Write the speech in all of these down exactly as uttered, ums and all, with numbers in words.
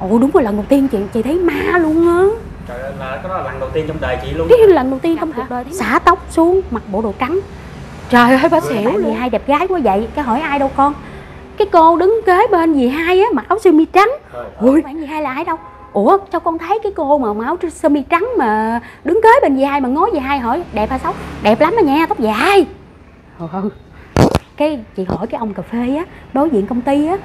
Ồ đúng rồi, lần đầu tiên chị chị thấy ma luôn á. Trời ơi, là cái đó là lần đầu tiên trong đời chị luôn. Cái lần đầu tiên trong cuộc đời. Xả tóc xuống, mặc bộ đồ trắng. Trời ơi bá xỉu luôn. Vì hai đẹp gái quá vậy, cái hỏi ai đâu con. Cái cô đứng kế bên dì hai á, mặc áo sơ mi trắng. Ủa bạn dì hai là ai đâu? Ủa sao con thấy cái cô mà áo sơ mi trắng mà đứng kế bên dì hai mà ngó dì hai hỏi đẹp hay xấu? Đẹp lắm đó nha, tóc dài. Cái chị hỏi cái ông cà phê á, đối diện công ty á,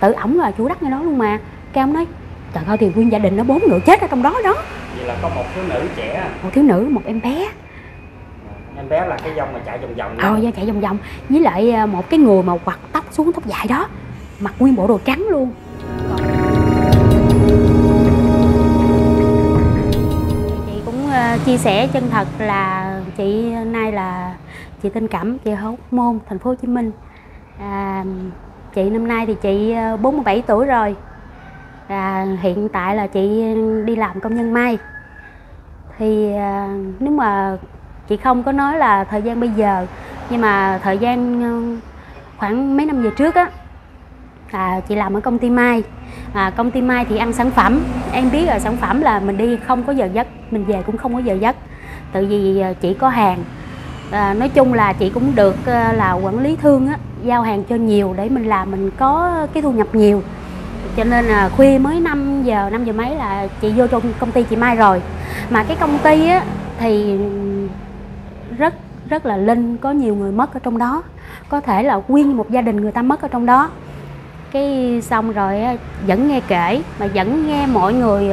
tự ổng là chủ đất ngay đó luôn mà. Cái ông nói trời ơi thì nguyên gia đình nó bốn người chết ở trong đó đó. Vậy là có một thiếu nữ trẻ, một thiếu nữ, một em bé. Em bé là cái dòng mà chạy vòng vòng. Ờ, do chạy vòng vòng. Với lại một cái người mà quặt tóc xuống, tóc dài đó, mặc nguyên bộ đồ trắng luôn. Chị cũng chia sẻ chân thật là chị nay là chị tên Cẩm, chị ở Hóc Môn, Thành phố Hồ Chí Minh. À, chị năm nay thì chị bốn mươi bảy tuổi rồi. À, hiện tại là chị đi làm công nhân may. Thì à, nếu mà chị không có nói là thời gian bây giờ, nhưng mà thời gian khoảng mấy năm về trước á, à, chị làm ở công ty may. À, công ty mai thì ăn sản phẩm, em biết rồi, sản phẩm là mình đi không có giờ giấc, mình về cũng không có giờ giấc. Tại vì chị có hàng, à, nói chung là chị cũng được là quản lý thương á, giao hàng cho nhiều để mình làm mình có cái thu nhập nhiều. Cho nên là khuya mới năm giờ, năm giờ mấy là chị vô trong công ty chị mai rồi. Mà cái công ty á thì rất rất là linh, có nhiều người mất ở trong đó, có thể là nguyên một gia đình người ta mất ở trong đó. Cái xong rồi vẫn nghe kể, mà vẫn nghe mọi người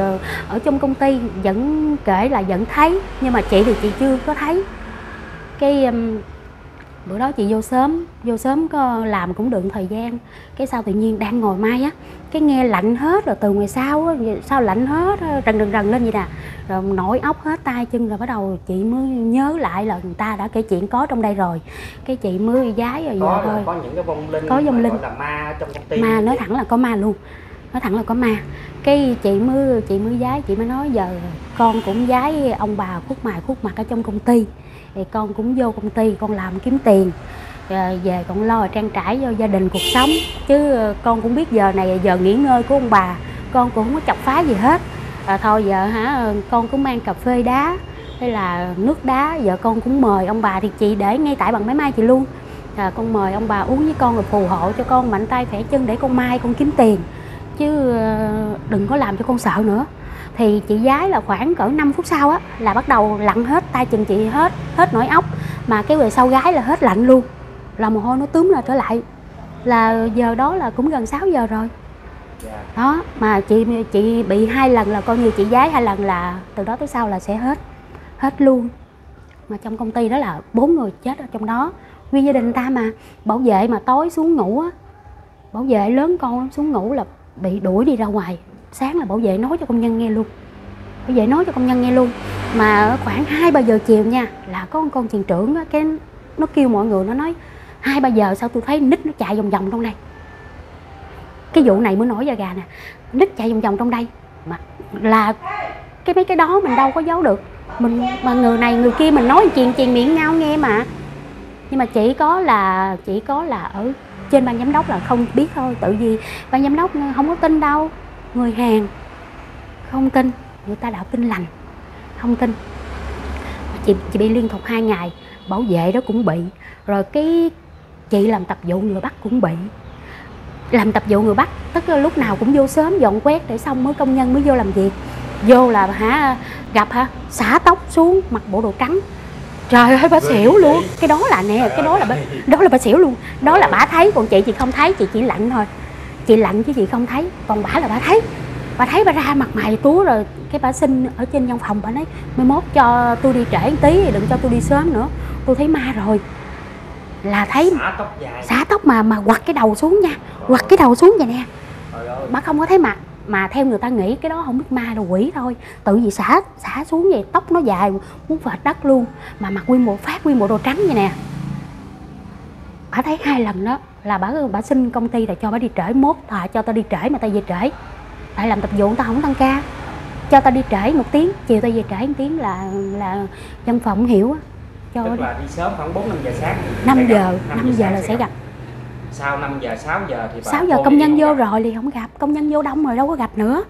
ở trong công ty vẫn kể là vẫn thấy, nhưng mà chị thì chị chưa có thấy. Cái bữa đó chị vô sớm, vô sớm có làm cũng được thời gian. Cái sao tự nhiên đang ngồi mai á, cái nghe lạnh hết rồi từ ngoài sau á, sao lạnh hết, rần rần rần lên vậy nè. Rồi nổi ốc hết tay chân, rồi bắt đầu chị mới nhớ lại là người ta đã kể chuyện có trong đây rồi. Cái chị mới giái rồi vậy thôi. Có những cái vong linh, có vong linh là ma trong công ty. Ma, nói thẳng là có ma luôn. Nói thẳng là có ma. Cái chị mới chị mới giái, chị mới nói giờ con cũng giái ông bà khuất mày khuất mặt ở trong công ty. Thì con cũng vô công ty con làm kiếm tiền, rồi về con lo trang trải cho gia đình cuộc sống, chứ con cũng biết giờ này giờ nghỉ ngơi của ông bà, con cũng không có chọc phá gì hết. À, thôi giờ hả con cũng mang cà phê đá hay là nước đá, giờ con cũng mời ông bà, thì chị để ngay tại bằng máy may chị luôn. À, con mời ông bà uống với con rồi phù hộ cho con mạnh tay khỏe chân để con mai con kiếm tiền, chứ đừng có làm cho con sợ nữa. Thì chị gái là khoảng cỡ năm phút sau á là bắt đầu lặn hết tay chân chị, hết hết nổi ốc, mà cái về sau gái là hết lạnh luôn, là mồ hôi nó túm là trở lại. Là giờ đó là cũng gần sáu giờ rồi đó, mà chị chị bị hai lần là coi như chị gái hai lần, là từ đó tới sau là sẽ hết hết luôn. Mà trong công ty đó là bốn người chết ở trong đó, nguyên gia đình ta. Mà bảo vệ mà tối xuống ngủ á, bảo vệ lớn con lắm, xuống ngủ là bị đuổi đi ra ngoài. Sáng là bảo vệ nói cho công nhân nghe luôn, bảo vệ nói cho công nhân nghe luôn. Mà khoảng hai ba giờ chiều nha, là có con thuyền trưởng á, cái nó kêu mọi người, nó nói hai ba giờ sao tôi thấy nít nó chạy vòng vòng trong đây. Cái vụ này mới nổi da gà nè, nít chạy vòng vòng trong đây. Mà là cái mấy cái đó mình đâu có giấu được, mình mà người này người kia mình nói chuyện chuyện miệng nhau nghe mà. Nhưng mà chỉ có là chỉ có là ở trên ban giám đốc là không biết thôi, tự vì ban giám đốc không có tin đâu. Người Hàn không tin, người ta đạo Tin Lành không tin. Chị, chị bị liên tục hai ngày, bảo vệ đó cũng bị. Rồi cái chị làm tập vụ người Bắc cũng bị. Làm tập vụ người Bắc tức là lúc nào cũng vô sớm dọn quét để xong mới công nhân mới vô làm việc. Vô là hả gặp hả xả tóc xuống, mặc bộ đồ trắng. Trời ơi bả xỉu luôn. Cái đó là nè, cái đó là bả, đó là bả xỉu luôn. Đó là bả thấy, còn chị chị không thấy, chị chỉ lạnh thôi. Chị lạnh chứ chị không thấy, còn bả là bả thấy. Bả thấy bả ra mặt mày túa, rồi cái bả xin ở trên văn phòng, bả nói mai mốt cho tôi đi trễ một tí, đừng cho tôi đi sớm nữa, tôi thấy ma rồi. Là thấy xả tóc, dài. Xả tóc mà mà quặt cái đầu xuống nha, quặt cái đầu xuống vậy nè. Bả không có thấy mặt, mà theo người ta nghĩ cái đó không biết ma đâu, quỷ thôi. Tự vì xả xả xuống vậy, tóc nó dài muốn vệt đất luôn, mà mặc nguyên bộ phát nguyên bộ đồ trắng vậy nè. Bả thấy hai lần đó là bả bả xin công ty là cho bả đi trễ, mốt thà cho tao đi trễ mà tao về trễ, tại làm tập vụ tao không tăng ca, cho tao đi trễ một tiếng chiều tao về trễ một tiếng là là văn phòng hiểu á. Cho tức là đi sớm khoảng bốn năm giờ sáng, năm giờ năm giờ là sẽ gặp. Sau năm giờ sáu giờ thì sáu giờ công nhân vô rồi thì không gặp, công nhân vô đông rồi đâu có gặp nữa.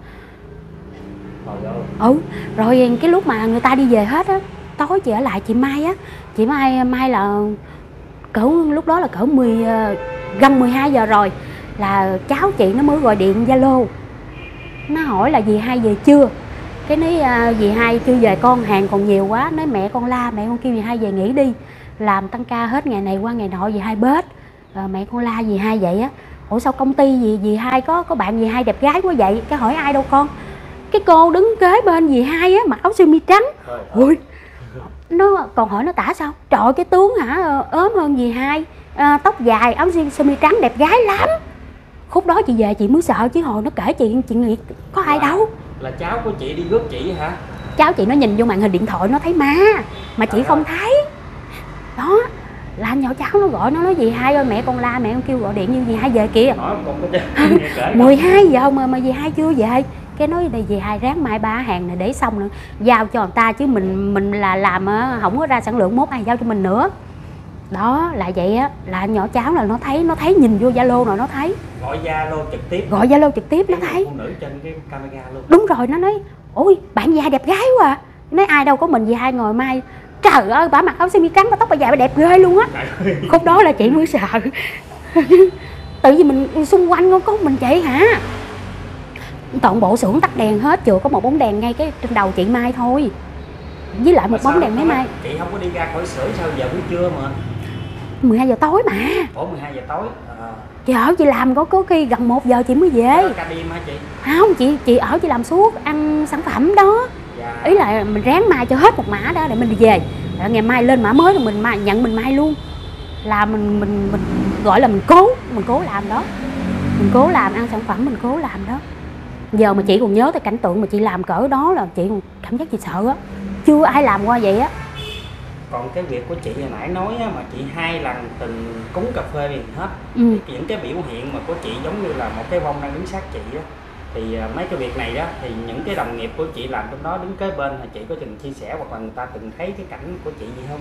Ừ, rồi cái lúc mà người ta đi về hết á, tối chị ở lại chị Mai á. Chị Mai Mai là cỡ lúc đó là cỡ mười gần mười hai giờ rồi, là cháu chị nó mới gọi điện Zalo, nó hỏi là dì Hai về chưa. Cái nói dì Hai chưa về con, hàng còn nhiều quá. Nói mẹ con la, mẹ con kêu dì Hai về nghỉ đi, làm tăng ca hết ngày này qua ngày nọ dì Hai bết. Rồi mẹ con la dì Hai vậy á. Ủa sao công ty gì dì Hai có có bạn dì Hai đẹp gái quá vậy, cái hỏi ai đâu con. Cái cô đứng kế bên dì Hai á, mặc áo sơ mi trắng. Ui, nó còn hỏi nó tả sao, trời ơi, cái tướng hả, ốm hơn dì Hai, à, tóc dài, áo sơ mi trắng, đẹp gái lắm. Khúc đó chị về chị mới sợ, chứ hồi nó kể chị chị nghĩ có ai đâu. Là cháu của chị đi góp chị hả? Cháu chị nó nhìn vô màn hình điện thoại nó thấy má mà chị không thấy. Đó là nhỏ cháu nó gọi nó nói dì Hai ơi mẹ con la, mẹ con kêu gọi điện như dì Hai về kìa. mười hai giờ mà mà dì Hai chưa về. Cái nói là dì Hai ráng mai ba hàng này để xong nữa giao cho người ta, chứ mình mình là làm không có ra sản lượng, mốt ai giao cho mình nữa. Đó là vậy á, là nhỏ cháu là nó thấy, nó thấy nhìn vô Zalo rồi nó thấy. Gọi Zalo trực tiếp. Gọi Zalo trực tiếp nó thấy. Phụ nữ trên cái camera luôn. Đúng rồi, nó nói ôi bạn dì Hai đẹp gái quá à. Nói ai đâu có mình dì Hai ngồi mai. Trời ơi, bả mặc áo sơ mi trắng, bả tóc bả dài, bả đẹp ghê luôn á. Khúc đó là chị mới sợ. Tự vì mình xung quanh không có mình chị hả? Toàn bộ xưởng tắt đèn hết, chưa có một bóng đèn ngay cái trên đầu chị Mai thôi. Với lại một mà bóng đèn mấy Mai. Chị không có đi ra khỏi xưởng sao giờ buổi trưa mà? mười hai giờ tối mà. Ủa mười hai giờ tối. À. Chị ở chị làm có có khi gần một giờ chị mới về. Ở ca đêm hả chị? Không, chị chị ở chị làm suốt, ăn sản phẩm đó. Dạ. Ý là mình ráng mai cho hết một mã đó để mình đi về. Rồi ngày mai lên mã mới rồi mình mai, nhận mình mai luôn. Là mình mình mình gọi là mình cố, mình cố làm đó. Mình cố làm ăn sản phẩm, mình cố làm đó. Giờ mà chị còn nhớ tới cảnh tượng mà chị làm cỡ đó là chị còn cảm giác chị sợ á. Chưa ai làm qua vậy á. Còn cái việc của chị hồi nãy nói á, mà chị hai lần từng cúng cà phê liền hết. Ừ. Những cái biểu hiện mà của chị giống như là một cái vong đang đứng sát chị á. Thì mấy cái việc này đó thì những cái đồng nghiệp của chị làm trong đó đứng kế bên, là chị có từng chia sẻ hoặc là người ta từng thấy cái cảnh của chị gì không?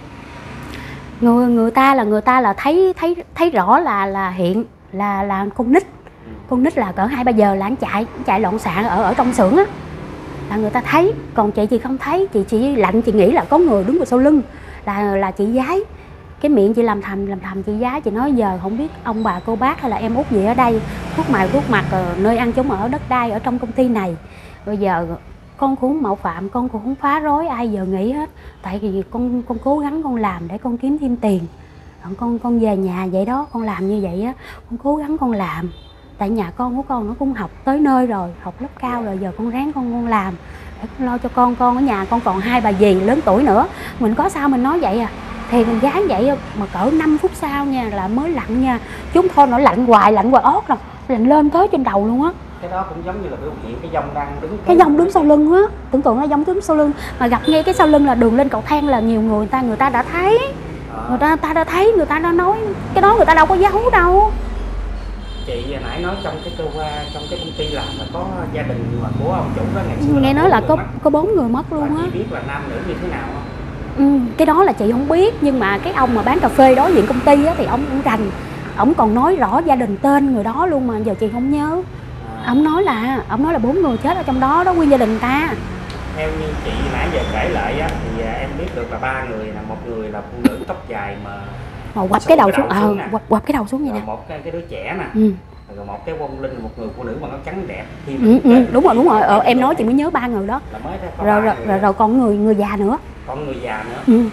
Người người ta là người ta là thấy thấy thấy rõ là là hiện là là con nít. Ừ. Con nít là cỡ hai ba giờ là anh chạy, chạy lộn xạ ở ở trong xưởng á. Là người ta thấy, còn chị chị không thấy, chị chị lạnh chị nghĩ là có người đứng vào sau lưng. Là, là chị gái, cái miệng chị làm thầm làm thầm chị gái, chị nói giờ không biết ông bà cô bác hay là em út gì ở đây khuất mày khuất mặt nơi ăn chốn ở đất đai ở trong công ty này, bây giờ con cũng không mạo phạm, con cũng không phá rối ai giờ nghĩ hết, tại vì con con cố gắng con làm để con kiếm thêm tiền, con con về nhà vậy đó, con làm như vậy á, con cố gắng con làm, tại nhà con của con nó cũng học tới nơi rồi, học lớp cao rồi, giờ con ráng con con làm để con lo cho con, con ở nhà con còn hai bà dì lớn tuổi nữa, mình có sao mình nói vậy à. Thì mình dám vậy mà cỡ năm phút sau nha là mới lạnh nha, chúng thôi nó lạnh hoài, lạnh hoài ót rồi, lạnh lên tới trên đầu luôn á. Cái đó cũng giống như là biểu hiện cái dòng đang đứng cái dòng đứng sau lưng á, tưởng tượng nó dòng đứng sau lưng mà gặp ngay cái sau lưng là đường lên cầu thang là nhiều người, người ta người ta đã thấy, người ta ta đã thấy, người ta đã nói, cái đó người ta đâu có giấu đâu. Chị vừa nãy nói trong cái cơ quan, trong cái công ty làm là có gia đình mà của ông chủ đó ngày xưa nghe nói là có mất. Có bốn người mất luôn á. Chị biết là nam nữ như thế nào không? Ừ, cái đó là chị không biết, nhưng mà cái ông mà bán cà phê đối diện công ty á thì ông cũng rành, ông còn nói rõ gia đình tên người đó luôn mà giờ chị không nhớ. À. Ông nói là ông nói là bốn người chết ở trong đó đó, nguyên gia đình ta. Theo như chị nãy giờ kể lại á thì em biết được là ba người, là một người là phụ nữ tóc dài mà mà quặp cái đầu, cái đầu xuống, ờ, quặp, quặp cái đầu xuống vậy nè, một cái, cái đứa trẻ nè, ừ. Rồi một cái vong linh, một người phụ nữ mà nó trắng đẹp, ừ, ừ, đúng, đúng rồi đúng rồi, ờ, em nói chị mới nhớ ba người đó, rồi rồi, rồi rồi còn người người già nữa, còn người già nữa, ừ.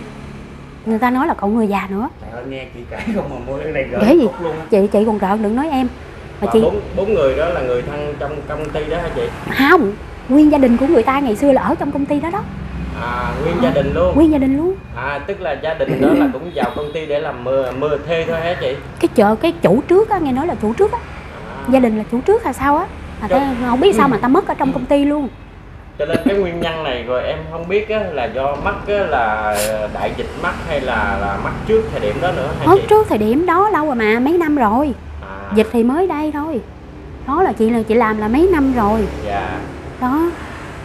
Người ta nói là còn người già nữa. Trời ơi, nghe chị kể không mà mua cái này rợn luôn á. Chị chị còn rợn đừng nói em. Mà, mà chị bốn, bốn người đó là người thân trong công ty đó hả chị? Không, nguyên gia đình của người ta ngày xưa là ở trong công ty đó đó. À, nguyên gia đình luôn. Nguyên gia đình luôn. À, tức là gia đình đó là cũng vào công ty để làm mưa mưa thuê thôi hả chị? Cái chợ cái chủ trước á, nghe nói là chủ trước á. À. Gia đình là chủ trước hay sao á? Mà ta không biết sao mà ta mất ở trong công ty luôn. Cho nên cái nguyên nhân này rồi em không biết á, là do mắc á, là đại dịch mắc hay là là mắc trước thời điểm đó nữa hả chị? Ở trước thời điểm đó lâu rồi mà, mấy năm rồi. À. Dịch thì mới đây thôi. Đó là chị là chị làm là mấy năm rồi. Dạ. Đó.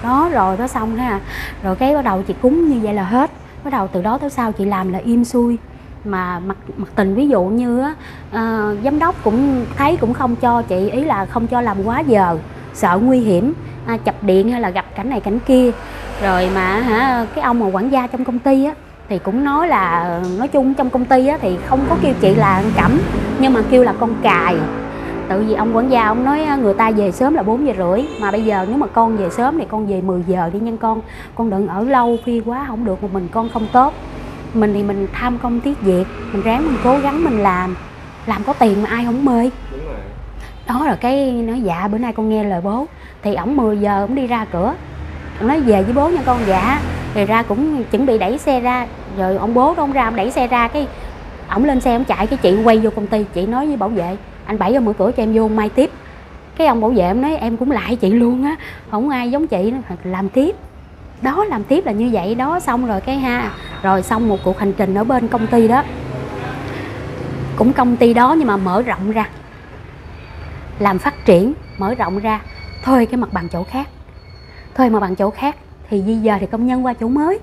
Đó rồi đó xong ha, rồi cái bắt đầu chị cúng như vậy là hết, bắt đầu từ đó tới sau chị làm là im xuôi mà mặc mặc tình, ví dụ như á, à, giám đốc cũng thấy cũng không cho chị, ý là không cho làm quá giờ, sợ nguy hiểm, à, chập điện hay là gặp cảnh này cảnh kia. Rồi mà hả, cái ông mà quản gia trong công ty á thì cũng nói là, nói chung trong công ty á thì không có kêu chị là Cẩm nhưng mà kêu là con cài. Tự vì ông quản gia ông nói người ta về sớm là bốn giờ rưỡi, mà bây giờ nếu mà con về sớm thì con về mười giờ đi nha con. Con đừng ở lâu phi quá không được, một mình con không tốt. Mình thì mình tham công tiếc việc, mình ráng mình cố gắng mình làm, làm có tiền mà ai không mê. Đúng rồi. Đó là cái nói dạ bữa nay con nghe lời bố. Thì ổng mười giờ ổng đi ra cửa, ổng nói về với bố nha con. Dạ. Thì ra cũng chuẩn bị đẩy xe ra, rồi ông bố đó ông ra ông đẩy xe ra, cái ổng lên xe ổng chạy, cái chị quay vô công ty. Chị nói với bảo vệ anh Bảy ra mở cửa cho em vô mai tiếp. Cái ông bảo vệ em nói em cũng lại chị luôn á, không ai giống chị nữa. Làm tiếp đó, làm tiếp là như vậy đó. Xong rồi cái ha, rồi xong một cuộc hành trình ở bên công ty đó, cũng công ty đó nhưng mà mở rộng ra, làm phát triển, mở rộng ra, thuê cái mặt bằng chỗ khác. Thuê mặt bằng chỗ khác thì di dời thì công nhân qua chỗ mới,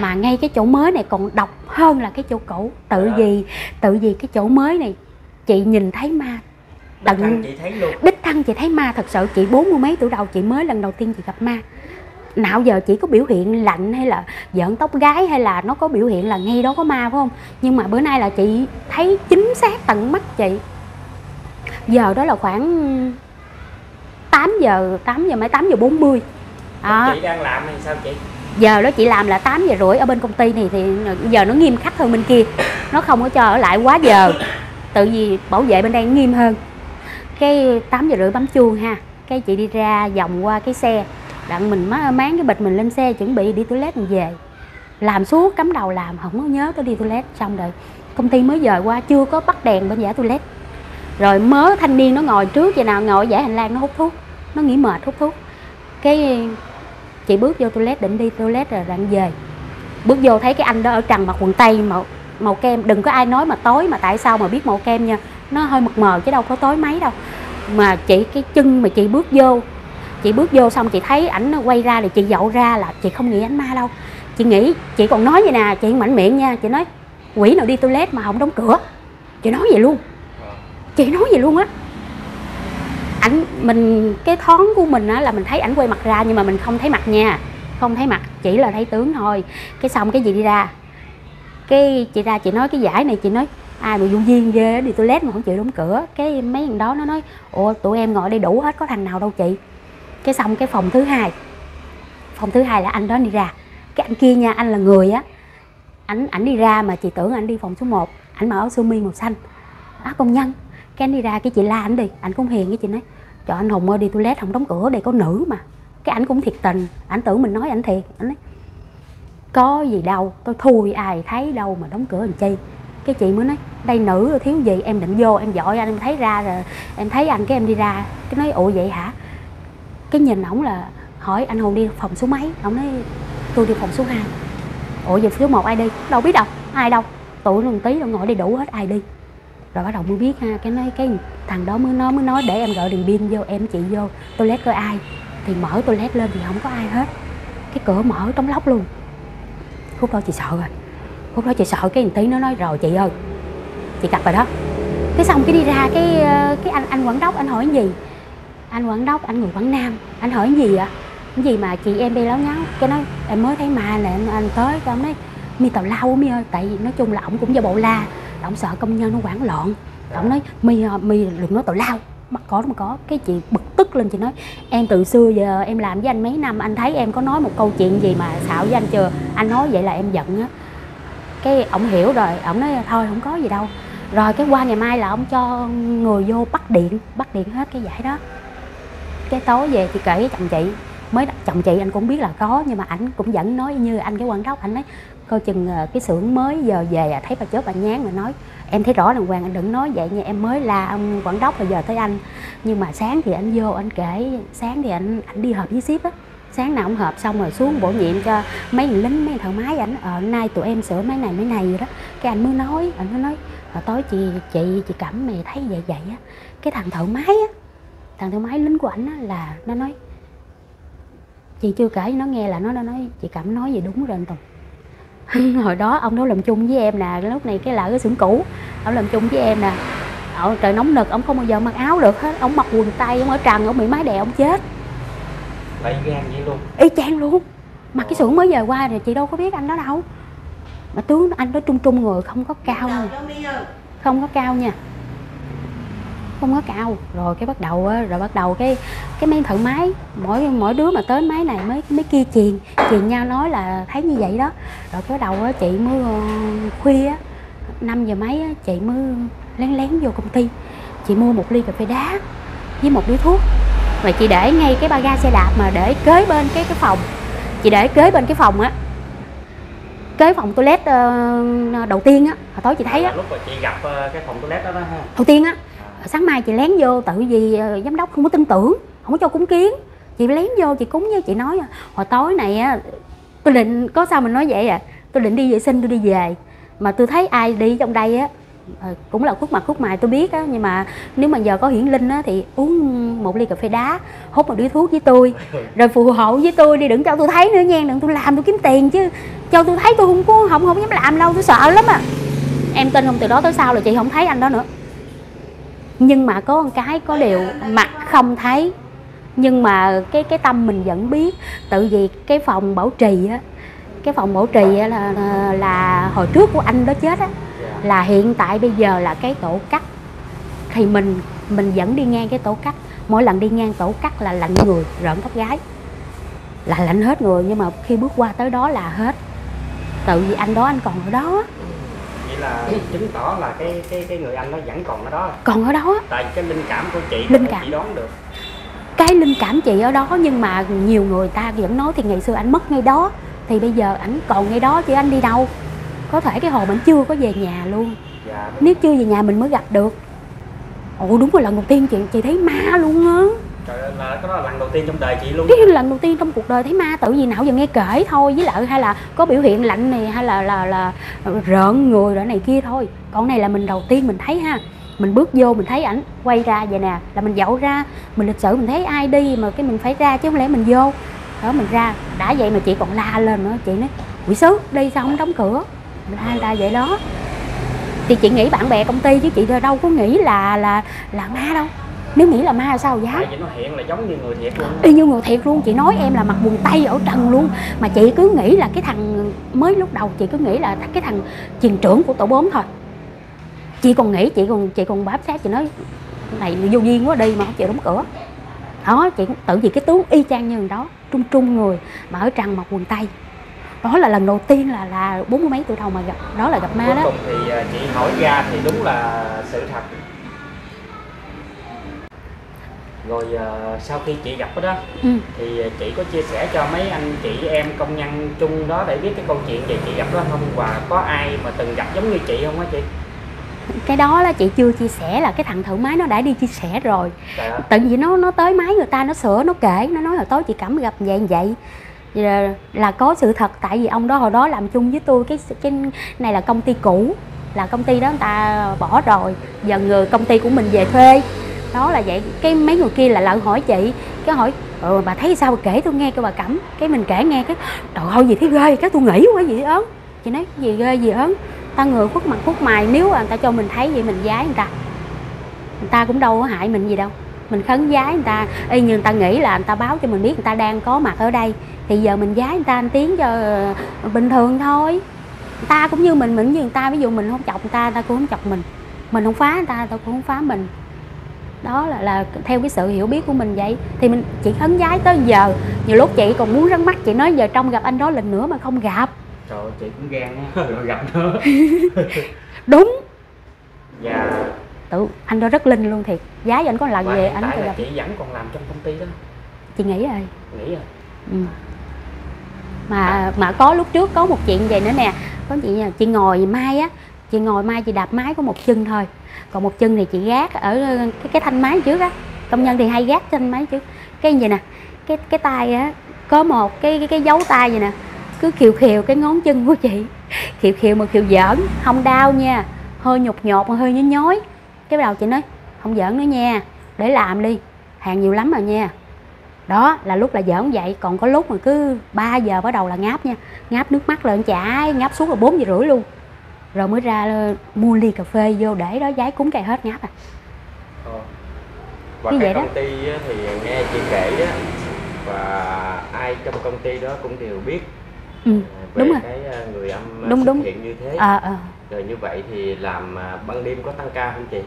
mà ngay cái chỗ mới này còn độc hơn là cái chỗ cũ. Tự vì tự vì cái chỗ mới này chị nhìn thấy ma đích thân, chị thấy luôn. Đích thân chị thấy ma thật sự. Chị bốn mươi mấy tuổi đầu chị mới lần đầu tiên chị gặp ma. Nào giờ chỉ có biểu hiện lạnh hay là giỡn tóc gái hay là nó có biểu hiện là ngay đó có ma, phải không? Nhưng mà bữa nay là chị thấy chính xác tận mắt chị. Giờ đó là khoảng tám giờ, tám giờ mấy, tám giờ bốn mươi. Chị đang làm thì sao chị? Giờ đó chị làm là tám giờ rưỡi ở bên công ty này, thì giờ nó nghiêm khắc hơn bên kia. Nó không có cho ở lại quá giờ. Tự vì bảo vệ bên đây nghiêm hơn. Cái tám giờ rưỡi bấm chuông ha, cái chị đi ra vòng qua cái xe, đặng mình máng cái bịch mình lên xe chuẩn bị đi toilet mình về. Làm suốt cắm đầu làm, không có nhớ tới đi toilet. Xong rồi công ty mới dời qua chưa có bắt đèn bên giả toilet. Rồi mớ thanh niên nó ngồi trước vậy nào, ngồi giải hành lang nó hút thuốc, nó nghỉ mệt hút thuốc. Cái chị bước vô toilet định đi toilet rồi đặng về. Bước vô thấy cái anh đó ở trần mặc quần tây màu, màu kem. Đừng có ai nói mà tối mà tại sao mà biết màu kem nha, nó hơi mực mờ chứ đâu có tối mấy đâu. Mà chị cái chân mà chị bước vô, chị bước vô xong chị thấy ảnh nó quay ra thì chị dậu ra là chị không nghĩ ảnh ma đâu. Chị nghĩ, chị còn nói vậy nè, chị mạnh miệng nha, chị nói quỷ nào đi toilet mà không đóng cửa. Chị nói vậy luôn, chị nói vậy luôn á. Ảnh mình cái thoáng của mình á là mình thấy ảnh quay mặt ra nhưng mà mình không thấy mặt nha, không thấy mặt, chỉ là thấy tướng thôi. Cái xong cái gì đi ra, cái chị ra chị nói cái giải này, chị nói ai mà vô duyên ghê đi toilet mà không chịu đóng cửa. Cái mấy thằng đó nó nói ủa tụi em ngồi đây đủ hết có thằng nào đâu chị. Cái xong cái phòng thứ hai, phòng thứ hai là anh đó đi ra. Cái anh kia nha, anh là người á, ảnh ảnh đi ra mà chị tưởng ảnh đi phòng số một, ảnh mặc áo sơ mi màu xanh á, công nhân. Cái anh đi ra cái chị la ảnh đi, ảnh cũng hiền. Cái chị nói trời anh Hùng ơi đi toilet không đóng cửa đây có nữ mà. Cái ảnh cũng thiệt tình, ảnh tưởng mình nói ảnh thiệt. Ảnh nói có gì đâu, tôi thui ai thấy đâu mà đóng cửa làm chi. Cái chị mới nói đây nữ rồi thiếu gì, em định vô em dội anh em thấy ra rồi em thấy anh cái em đi ra. Cái nói ủa vậy hả. Cái nhìn ổng là hỏi anh Hùng đi phòng số mấy, ổng nói tôi đi phòng số hai. Ủa giờ số một ai đi, đâu biết đâu, ai đâu, tụi nó một tí đâu ngồi đi đủ hết ai đi. Rồi bắt đầu mới biết ha, cái nói cái thằng đó mới nói mới nói để em gọi đường pin vô em chị vô toilet coi ai. Thì mở toilet lên thì không có ai hết, cái cửa mở trống lóc luôn. Lúc đó chị sợ rồi, lúc đó chị sợ. Cái tí nó nói rồi chị ơi chị gặp rồi đó. Cái xong cái đi ra cái cái anh anh quản đốc anh hỏi gì, anh quản đốc anh người Quảng Nam, anh hỏi gì ạ? Cái gì mà chị em đi láo nháo. Cái nói em mới thấy ma nè anh tới. Cái ông nói mi tào lao mi ơi, tại vì nói chung là ổng cũng do bộ la, ổng sợ công nhân nó hoảng loạn. Ổng nói mi mi đừng nói tào lao mắc cỏ mà có. Cái chị bực tức lên chị nói em từ xưa giờ em làm với anh mấy năm, anh thấy em có nói một câu chuyện gì mà xạo với anh chưa, anh nói vậy là em giận á. Cái ổng hiểu rồi, ổng nói thôi không có gì đâu. Rồi cái qua ngày mai là ổng cho người vô bắt điện, bắt điện hết cái giải đó. Cái tối về chị kể với chồng chị, mới chồng chị anh cũng biết là có nhưng mà ảnh cũng vẫn nói như anh cái quan đốc. Anh nói coi chừng cái xưởng mới giờ về thấy bà chớp bà nhán mà nói em thấy rõ đàng hoàng, anh đừng nói vậy nha, em mới là ông quản đốc rồi giờ tới anh. Nhưng mà sáng thì anh vô anh kể, sáng thì anh anh đi họp với ship á, sáng nào ông họp xong rồi xuống bổ nhiệm cho mấy người lính mấy thợ máy. Ảnh ở nay tụi em sửa máy này máy này rồi đó. Cái anh mới nói, anh mới nói hồi tối chị chị chị Cẩm mày thấy vậy vậy á, cái thằng thợ máy á, thằng thợ máy lính của ảnh á là nó nói chị chưa kể nó nghe là nó nó nói chị Cẩm nói gì đúng rồi anh Tùng. Hồi đó ông đó làm chung với em nè, lúc này cái là cái xưởng cũ, ông làm chung với em nè. Trời nóng nực, ông không bao giờ mặc áo được hết, ông mặc quần tây, ông ở trần, ông bị mái đè ông chết. Vậy gan vậy luôn. Y chang luôn. Mà cái xưởng mới về qua thì chị đâu có biết anh đó đâu. Mà tướng anh đó trung trung người, không có cao nha. Không có cao nha. Không có cao. Rồi cái bắt đầu á, rồi bắt đầu cái cái mấy thợ máy, mỗi mỗi đứa mà tới máy này mới mấy kia chuyền, chuyền nhau nói là thấy như vậy đó. Rồi cái bắt đầu á, chị mới khuya á, năm giờ mấy á, chị mới lén lén vô công ty. Chị mua một ly cà phê đá với một điếu thuốc. Mà chị để ngay cái ba ga xe đạp mà để kế bên cái cái phòng. Chị để kế bên cái phòng á, cái phòng toilet uh, đầu tiên á, hồi tối chị thấy á. Lúc mà chị gặp uh, cái phòng toilet đó đó ha. Đầu tiên á, à. Sáng mai chị lén vô, tự vì uh, giám đốc không có tin tưởng, không có cho cúng kiến. Chị lén vô, chị cúng với chị nói hồi tối này á, tôi định, có sao mình nói vậy à, tôi định đi vệ sinh tôi đi về. Mà tôi thấy ai đi trong đây á, uh, cũng là khuất mặt khuất mày tôi biết á. Nhưng mà nếu mà giờ có hiển linh á, thì uống một ly cà phê đá, hút một điếu thuốc với tôi. Rồi phù hộ với tôi đi, đừng cho tôi thấy nữa nha, đừng tôi làm tôi kiếm tiền chứ. Cho tôi thấy tôi không có, không không dám làm đâu, tôi sợ lắm à. Em tin không, từ đó tới sau là chị không thấy anh đó nữa. Nhưng mà có một cái, có điều mặt không thấy nhưng mà cái cái tâm mình vẫn biết. Tự vì cái phòng bảo trì á, cái phòng bảo trì á là, là là hồi trước của anh đó chết á, là hiện tại bây giờ là cái tổ cắt. Thì mình mình vẫn đi ngang cái tổ cắt, mỗi lần đi ngang tổ cắt là lạnh người, rợn tóc gái, là lạnh hết người. Nhưng mà khi bước qua tới đó là hết. Tự vì anh đó, anh còn ở đó. Vậy là chứng tỏ là cái cái cái người anh nó vẫn còn ở đó. Còn ở đó. Tại cái linh cảm của chị, linh cảm chị đoán được. Cái linh cảm chị ở đó, nhưng mà nhiều người ta vẫn nói thì ngày xưa anh mất ngay đó, thì bây giờ anh còn ngay đó chứ anh đi đâu. Có thể cái hồn anh chưa có về nhà luôn. Dạ, nếu chưa về nhà mình mới gặp được. Ồ đúng rồi, lần đầu tiên chị chị thấy ma luôn á. Trời ơi, là cái đó là lần đầu tiên trong đời chị luôn. Cái lần đầu tiên trong cuộc đời thấy ma, tự vì nào giờ nghe kể thôi, với lại hay là có biểu hiện lạnh này hay là là là rợn người rồi này kia thôi. Còn này là mình đầu tiên mình thấy ha. Mình bước vô mình thấy ảnh, quay ra vậy nè, là mình dậu ra, mình lịch sự mình thấy ai đi mà cái mình phải ra chứ không lẽ mình vô. Đó mình ra, đã vậy mà chị còn la lên nữa, chị nói: "Quỷ sứ, đi sao không đóng cửa?" La ra vậy đó. Thì chị nghĩ bạn bè công ty chứ chị đâu có nghĩ là là là ma đâu. Nếu nghĩ là ma sao dám. Nó hiện là giống như người thiệt luôn. Y như người thiệt luôn. Chị nói em là mặc quần tây ở trần luôn. Mà chị cứ nghĩ là cái thằng, mới lúc đầu chị cứ nghĩ là cái thằng truyền trưởng của tổ bốn thôi. Chị còn nghĩ, chị còn chị còn bám sát, chị nói này vô duyên quá đi mà không chịu đóng cửa. Đó, chị tự vì cái tướng y chang như người đó, trung trung người mà ở trần mặc quần tây. Đó là lần đầu tiên là là bốn mươi mấy tuổi đầu mà gặp, đó là gặp ma đó. Cuối cùng thì chị hỏi ra thì đúng là sự thật. Rồi uh, sau khi chị gặp đó, đó ừ. thì chị có chia sẻ cho mấy anh chị em công nhân chung đó để biết cái câu chuyện về chị gặp đó không? Và có ai mà từng gặp giống như chị không á chị? Cái đó là chị chưa chia sẻ, là cái thằng thợ máy nó đã đi chia sẻ rồi. Tự vì nó nó tới máy người ta, nó sửa, nó kể, nó nói hồi tối chị Cẩm gặp vậy vậy. Là, là có sự thật, tại vì ông đó hồi đó làm chung với tôi. Cái, cái này là công ty cũ, là công ty đó người ta bỏ rồi, giờ người công ty của mình về thuê. Đó là vậy. Cái mấy người kia là lợn hỏi chị, cái hỏi ừ, bà thấy sao, bà kể tôi nghe cho bà Cẩm. Cái mình kể nghe cái trời ơi gì thấy ghê, cái tôi nghĩ quá gì ớn. Chị nói gì ghê gì ớn, ta người khuất mặt khuất mày, nếu người ta cho mình thấy vậy mình giái người ta, người ta cũng đâu có hại mình gì đâu, mình khấn giái người ta. Y như người ta nghĩ là người ta báo cho mình biết người ta đang có mặt ở đây, thì giờ mình giái người ta một tiếng cho bình thường thôi. Người ta cũng như mình, mình như người ta, ví dụ mình không chọc người ta, người ta cũng không chọc mình, mình không phá người ta, người ta cũng không phá mình. Đó là, là theo cái sự hiểu biết của mình vậy. Thì mình chị khấn vái tới giờ. Nhiều lúc chị còn muốn rắn mắt, chị nói giờ trong gặp anh đó lần nữa mà không gặp. Trời ơi, chị cũng gan á, rồi gặp nữa. Đúng. Dạ. Tự anh đó rất linh luôn thiệt. Vái anh có lần về anh phải gặp. Chị vẫn còn làm trong công ty đó. Chị nghĩ rồi. Nghĩ rồi. Ừ. Mà à. mà có lúc trước có một chuyện vậy nữa nè. Có chị chị ngồi mai á, chị ngồi mai chị đạp máy có một chân thôi. Còn một chân thì chị gác ở cái, cái thanh máy trước á. Công nhân thì hay gác trên máy trước. Cái gì nè, cái cái tay á, có một cái cái, cái dấu tay vậy nè, cứ khều khều cái ngón chân của chị. Khều khều mà khều giỡn, không đau nha, hơi nhột nhột mà hơi nhói nhói. Cái bắt đầu chị nói không giỡn nữa nha, để làm đi, hàng nhiều lắm rồi nha. Đó là lúc là giỡn vậy. Còn có lúc mà cứ ba giờ bắt đầu là ngáp nha, ngáp nước mắt lên chảy, ngáp suốt là bốn giờ rưỡi luôn. Rồi mới ra mua ly cà phê vô để đó giái cúng cây hết ngáp à. Ờ. Và cái, cái công ty thì nghe chị kể đó, và ai trong công ty đó cũng đều biết ừ, về đúng cái rồi. Người âm đúng, xuất hiện đúng. Như thế à, à. Rồi như vậy thì làm ban đêm có tăng ca không chị?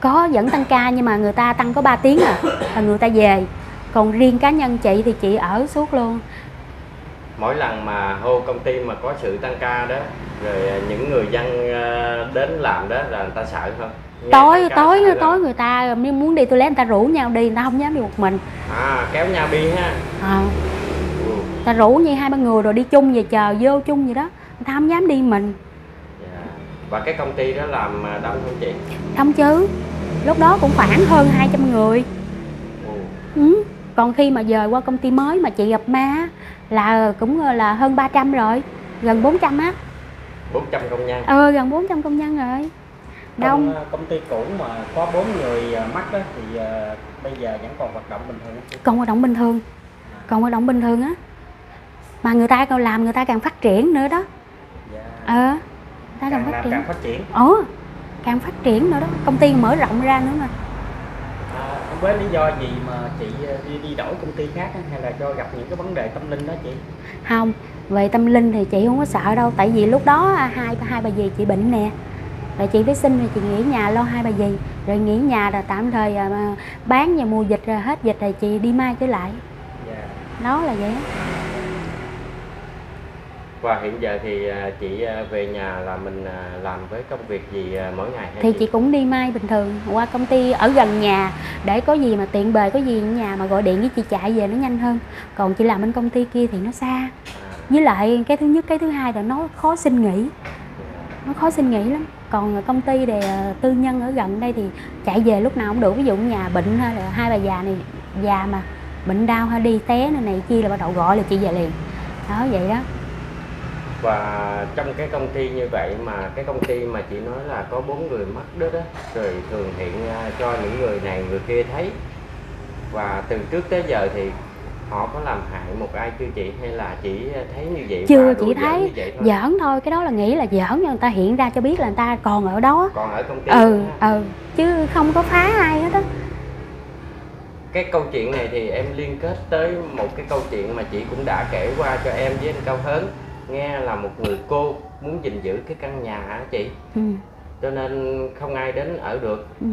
Có, vẫn tăng ca nhưng mà người ta tăng có ba tiếng à, là người ta về. Còn riêng cá nhân chị thì chị ở suốt luôn. Mỗi lần mà hô công ty mà có sự tăng ca đó, rồi những người dân đến làm đó là người ta sợ không? Nghe tối tối tối người ta muốn đi toilet người ta rủ nhau đi, người ta không dám đi một mình. À, kéo nhau đi ha. À. Ừ. Ta rủ như hai ba người rồi đi chung về chờ vô chung vậy đó, người ta không dám đi mình. Và cái công ty đó làm đông không chị? Đông chứ, lúc đó cũng khoảng hơn hai trăm người. Ừ. Ừ. Còn khi mà dời qua công ty mới mà chị gặp ma là cũng là hơn ba trăm rồi, gần bốn trăm á. bốn trăm công nhân. Ừ, gần bốn trăm công nhân rồi. Đông. Còn công ty cũ mà có bốn người mắc đó thì bây giờ vẫn còn hoạt động bình thường không? Còn hoạt động bình thường. Còn hoạt động bình thường á. Mà người ta còn làm người ta càng phát triển nữa đó. Dạ. Ờ. Ta càng, phát triển. càng phát triển ừ, càng phát triển nữa đó, công ty mở rộng ra nữa mà. À, với lý do gì mà chị đi, đi đổi công ty khác hay là do gặp những cái vấn đề tâm linh đó chị? Không, về tâm linh thì chị không có sợ đâu, tại vì lúc đó hai hai bà dì chị bệnh nè, rồi chị phải xin rồi chị nghỉ nhà lo hai bà dì, rồi nghỉ nhà rồi tạm thời bán và mua dịch, rồi hết dịch rồi chị đi mai trở lại. Yeah. Đó là vậy. Và hiện giờ thì chị về nhà là mình làm với công việc gì mỗi ngày? Thì chị? chị cũng đi mai bình thường qua công ty ở gần nhà, để có gì mà tiện bề, có gì ở nhà mà gọi điện với chị chạy về nó nhanh hơn. Còn chị làm bên công ty kia thì nó xa. À. Với lại cái thứ nhất, cái thứ hai là nó khó xin nghỉ. Nó khó xin nghỉ lắm. Còn công ty thì tư nhân ở gần đây thì chạy về lúc nào cũng được. Ví dụ nhà bệnh hay là hai bà già này, già mà bệnh đau hay đi té này, này kia là bắt đầu gọi là chị về liền. Đó vậy đó. Và trong cái công ty như vậy mà cái công ty mà chị nói là có bốn người mất đó đó, rồi thường hiện cho những người này người kia thấy. Và từ trước tới giờ thì họ có làm hại một ai chưa chị, hay là chỉ thấy như vậy? Chưa, chị thấy thôi. Giỡn thôi, cái đó là nghĩ là giỡn, nhưng người ta hiện ra cho biết là người ta còn ở đó, còn ở công ty. Ừ, ừ, chứ không có phá ai hết đó. Cái câu chuyện này thì em liên kết tới một cái câu chuyện mà chị cũng đã kể qua cho em với anh Cao Hớn. Nghe là một người cô muốn gìn giữ cái căn nhà hả chị? Ừ. Cho nên không ai đến ở được. Ừ.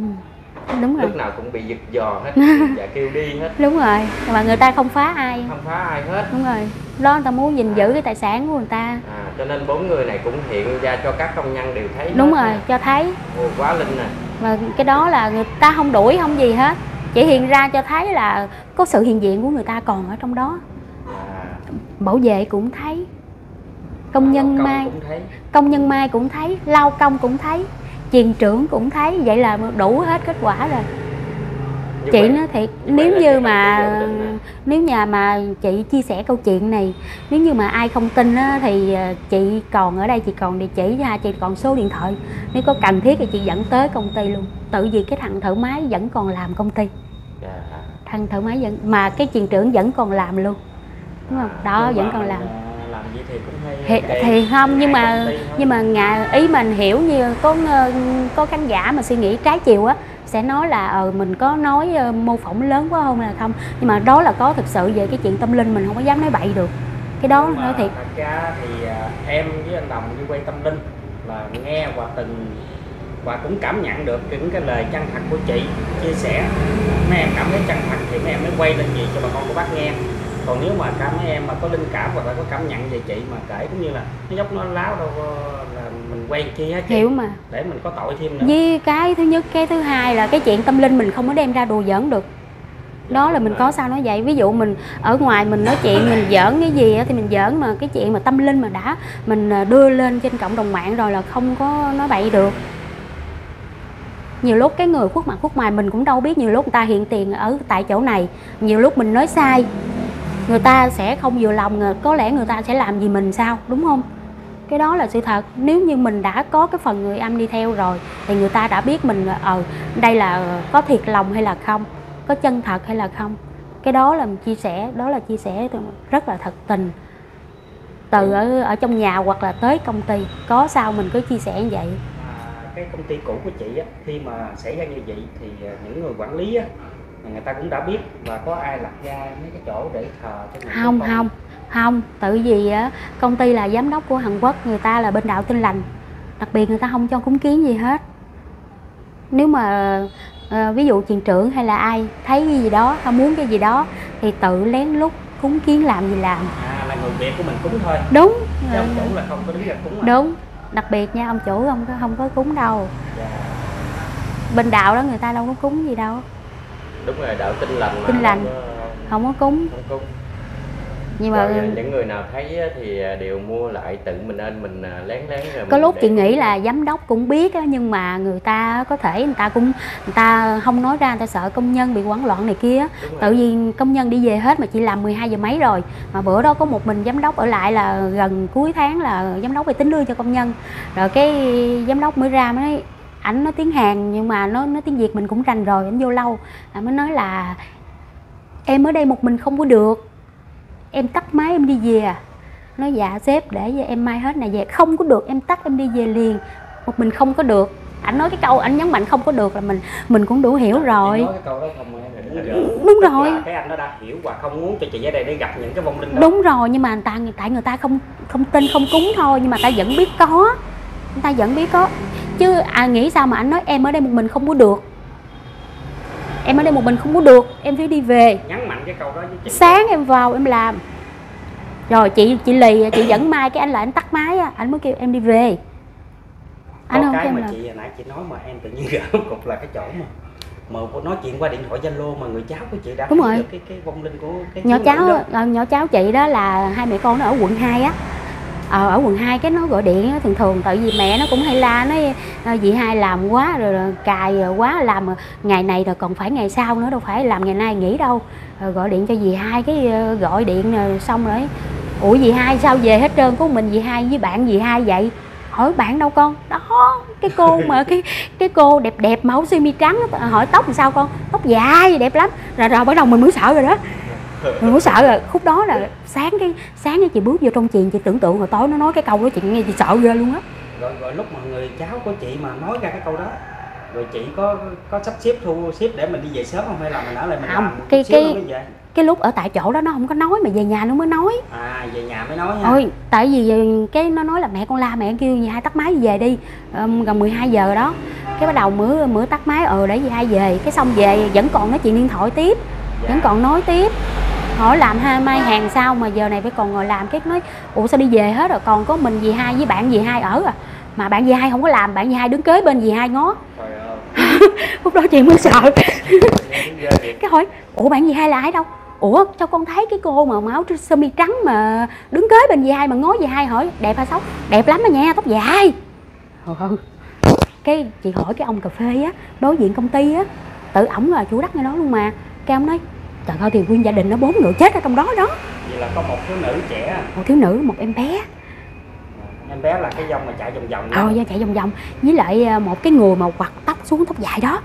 Đúng rồi. Lúc nào cũng bị giật giò hết, dạ kêu đi hết. Đúng rồi, mà người ta không phá ai. Không phá ai hết. Đúng rồi. Đó, người ta muốn gìn à. giữ cái tài sản của người ta. À, cho nên bốn người này cũng hiện ra cho các công nhân đều thấy. Đúng rồi, nha. Cho thấy. Ồ, quá linh nè. Và cái đó là người ta không đuổi không gì hết, chỉ hiện ra cho thấy là có sự hiện diện của người ta còn ở trong đó. À. Bảo vệ cũng thấy. Công nhân mai công nhân mai cũng thấy, lao công cũng thấy, truyền trưởng cũng thấy, vậy là đủ hết kết quả rồi. Như chị nói thiệt, nếu như mà nếu nhà mà chị chia sẻ câu chuyện này, nếu như mà ai không tin á, thì chị còn ở đây, chị còn địa chỉ ra, chị còn số điện thoại, nếu có cần thiết thì chị dẫn tới công ty luôn. Tự vì cái thằng thợ máy vẫn còn làm công ty, thằng thợ máy vẫn mà cái truyền trưởng vẫn còn làm luôn, đúng không? Đó, vẫn còn làm. Vậy thì, cũng hay thì, thì không nhưng mà nhưng mà ngà, ý mình hiểu như có có khán giả mà suy nghĩ trái chiều á sẽ nói là ờ, mình có nói uh, mô phỏng lớn quá không là không, nhưng mà đó là có thực sự về cái chuyện tâm linh mình không có dám nói bậy được, cái đó nói thiệt. Thật ra thì uh, em với anh Đồng như quay tâm linh là nghe và từng và cũng cảm nhận được những cái lời chân thật của chị chia sẻ, mấy em cảm thấy chân thật thì mấy em mới quay lên chị cho bà con của bác nghe. Còn nếu mà cảm mấy em mà có linh cảm hoặc là có cảm nhận về chị mà kể cũng như là nó dốc nó láo đâu là mình quen chi hết chị, hiểu mà, để mình có tội thêm nữa. Với cái thứ nhất, cái thứ hai là cái chuyện tâm linh mình không có đem ra đùa giỡn được. Đó là mình có sao nói vậy. Ví dụ mình ở ngoài mình nói chuyện mình giỡn cái gì thì mình giỡn, mà cái chuyện mà tâm linh mà đã mình đưa lên trên cộng đồng mạng rồi là không có nói bậy được. Nhiều lúc cái người khuất mặt khuất mày mình cũng đâu biết, nhiều lúc người ta hiện tiền ở tại chỗ này, nhiều lúc mình nói sai người ta sẽ không vừa lòng, có lẽ người ta sẽ làm gì mình sao, đúng không? Cái đó là sự thật. Nếu như mình đã có cái phần người âm đi theo rồi thì người ta đã biết mình ờ đây là có thiệt lòng hay là không, có chân thật hay là không. Cái đó là mình chia sẻ, đó là chia sẻ rất là thật tình, từ ở, ở trong nhà hoặc là tới công ty, có sao mình cứ chia sẻ như vậy. À, cái công ty cũ của chị á, khi mà xảy ra như vậy thì những người quản lý á, người ta cũng đã biết, và có ai lập ra mấy cái chỗ để thờ cho người không không không, không. Tự vì á, công ty là giám đốc của Hàn Quốc, người ta là bên đạo Tin Lành, đặc biệt người ta không cho cúng kiến gì hết. Nếu mà à, ví dụ thiền trưởng hay là ai thấy cái gì đó, ta muốn cái gì đó thì tự lén lút cúng kiến, làm gì làm. À, là người Việt của mình cúng thôi. Đúng. Chứ ông chủ là không có đứng ra cúng. Đúng. Đúng. Đặc biệt nha, ông chủ không có không có cúng đâu. Yeah. Bên đạo đó người ta đâu có cúng gì đâu. Đúng rồi, đạo Tin Lành. Tin Lành. Không có, không có cúng. Không cúng. Nhưng mà những người nào thấy thì đều mua lại tự mình nên mình lén lén. Rồi có lúc chị nghĩ là giám đốc cũng biết á, nhưng mà người ta có thể người ta cũng người ta không nói ra, người ta sợ công nhân bị hoảng loạn này kia. Tự nhiên công nhân đi về hết mà chị làm mười hai giờ mấy rồi, mà bữa đó có một mình giám đốc ở lại, là gần cuối tháng là giám đốc phải tính lương cho công nhân. Rồi cái giám đốc mới ra mới nói, ảnh nói tiếng Hàn nhưng mà nó nói tiếng Việt mình cũng rành rồi, ảnh vô lâu mới nói là em ở đây một mình không có được, em tắt máy em đi về à. Nói dạ sếp để em mai hết nè về. Không có được, em tắt em đi về liền. Một mình không có được. Anh nói cái câu, anh nhấn mạnh không có được là mình mình cũng đủ hiểu rồi. Nói cái câu đó không, đúng rồi. Cái anh nó đã hiểu và không muốn cho chị ra đây để gặp những cái vong linh đó. Đúng rồi, nhưng mà người ta tại người ta không không tin, không cúng thôi, nhưng mà ta vẫn biết có. Người ta vẫn biết có. Chứ à, nghĩ sao mà anh nói em ở đây một mình không có được. Em ở đây một mình không có được, em phải đi về. Nhấn mạnh cái câu đó với chị. Sáng em vào em làm. Rồi chị chị lì, chị dẫn mai cái anh lại anh tắt máy á, anh mới kêu em đi về. Anh không cái mà làm. Chị hồi nãy chị nói mà em tự nhiên gỡ cục là cái chỗ mà mà nói chuyện qua điện thoại Zalo mà người cháu của chị đã thấy được cái cái vong linh của cái nhỏ cháu nhỏ cháu chị đó, là hai mẹ con nó ở quận hai á. Ờ, ở quận hai cái nó gọi điện thường thường, tại vì mẹ nó cũng hay la, nó dì hai làm quá rồi, rồi cài quá, làm ngày này rồi còn phải ngày sau nữa, đâu phải làm ngày nay nghỉ đâu. Rồi gọi điện cho dì hai, cái gọi điện rồi xong rồi ủa dì hai sao về hết trơn, có mình dì hai với bạn dì hai vậy. Hỏi bạn đâu con? Đó, cái cô mà cái cái cô đẹp đẹp mà áo sơ mi trắng, hỏi tóc làm sao con? Tóc dài đẹp lắm. Rồi rồi bắt đầu mình mới sợ rồi đó. Mình cũng sợ rồi, khúc đó là sáng cái sáng cái chị bước vô trong chuyện, chị tưởng tượng hồi tối nó nói cái câu đó, chị nghe chị sợ ghê luôn á. Rồi rồi lúc mà người cháu của chị mà nói ra cái câu đó, rồi chị có có sắp xếp thu xếp để mình đi về sớm không, hay là mình ở lại mình không, làm cái cái cái lúc ở tại chỗ đó nó không có nói, mà về nhà nó mới nói. À, về nhà mới nói ha. Ôi, tại vì cái nó nói là mẹ con la, mẹ kêu dì hai tắt máy về đi, um, gần mười hai giờ đó. Cái bắt đầu mửa mửa tắt máy, ờ để dì hai về, cái xong về vẫn còn nói chuyện điện thoại tiếp, dạ. Vẫn còn nói tiếp. Hỏi làm hai mai hàng sao mà giờ này phải còn ngồi làm, cái nói ủa sao đi về hết rồi, còn có mình dì hai với bạn dì hai ở à, mà bạn dì hai không có làm, bạn dì hai đứng kế bên dì hai ngó. Lúc đó chị mới sợ. Cái hỏi ủa bạn dì hai là ai đâu, ủa sao con thấy cái cô mà áo sơ mi trắng mà đứng kế bên dì hai mà ngó dì hai, hỏi đẹp hay xấu? Đẹp lắm đó nha, tóc dài. Cái chị hỏi cái ông cà phê á, đối diện công ty á, tự ổng là chủ đất ngay đó luôn mà. Cái ông nói trời ơi, thì nguyên gia đình nó bốn người chết ở trong đó đó. Vậy là có một thiếu nữ trẻ, một thiếu nữ, một em bé. Em bé là cái dòng mà chạy vòng vòng. Ờ, do chạy vòng vòng. Với lại một cái người mà quặt tóc xuống, tóc dài đó,